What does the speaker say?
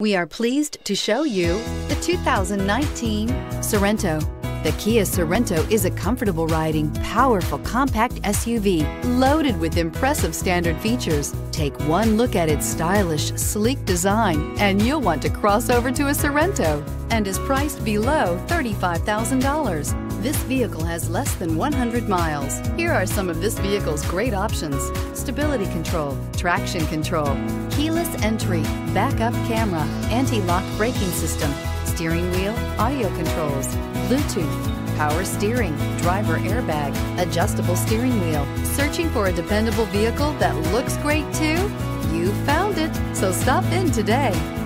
We are pleased to show you the 2019 Sorento. The Kia Sorento is a comfortable riding, powerful compact SUV loaded with impressive standard features. Take one look at its stylish, sleek design and you'll want to cross over to a Sorento, and is priced below $35,000. This vehicle has less than 100 miles. Here are some of this vehicle's great options: stability control, traction control, keyless entry, backup camera, anti-lock braking system, steering wheel audio controls, Bluetooth, power steering, driver airbag, adjustable steering wheel. Searching for a dependable vehicle that looks great too? You found it, so stop in today.